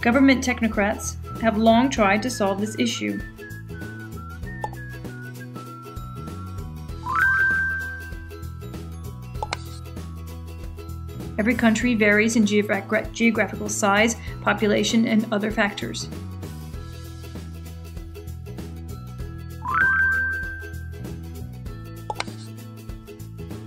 Government technocrats have long tried to solve this issue. Every country varies in geographical size, population, and other factors.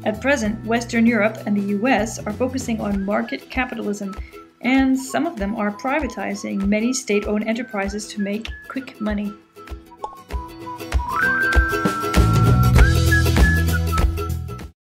At present, Western Europe and the US are focusing on market capitalism, and some of them are privatizing many state-owned enterprises to make quick money.